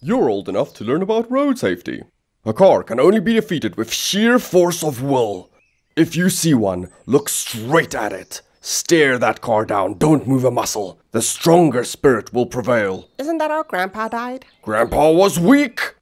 You're old enough to learn about road safety. A car can only be defeated with sheer force of will. If you see one, look straight at it. Stare that car down, don't move a muscle. The stronger spirit will prevail. Isn't that how Grandpa died? Grandpa was weak!